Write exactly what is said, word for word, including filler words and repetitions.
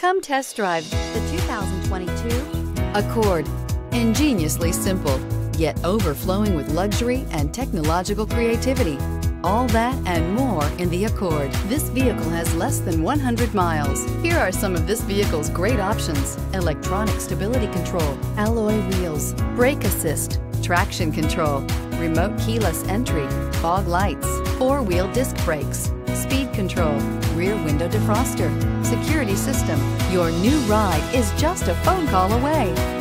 Come test drive the two thousand twenty-two Accord. Ingeniously simple, yet overflowing with luxury and technological creativity. All that and more in the Accord. This vehicle has less than one hundred miles. Here are some of this vehicle's great options: electronic stability control, alloy wheels, brake assist, traction control, remote keyless entry, fog lights, four-wheel disc brakes, speed control, rear window defroster, security system. Your new ride is just a phone call away.